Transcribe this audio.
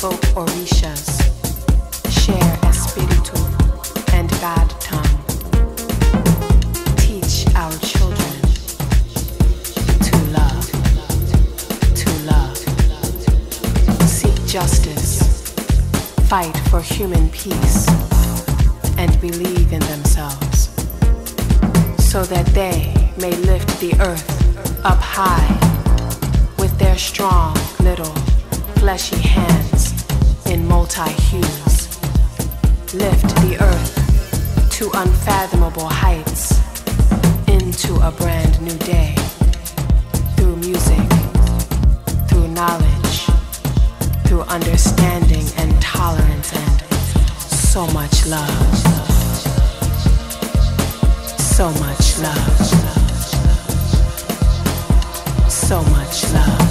invoke orishas, share espiritu and God tongue. Teach our children to love, Seek justice, fight for human peace, and believe in themselves, so that they may lift the earth up high with their strong little fleshy hands in multi-hues. Lift the earth to unfathomable heights into a brand new day through music, through knowledge, through understanding and tolerance and so much love. So much love. So much love.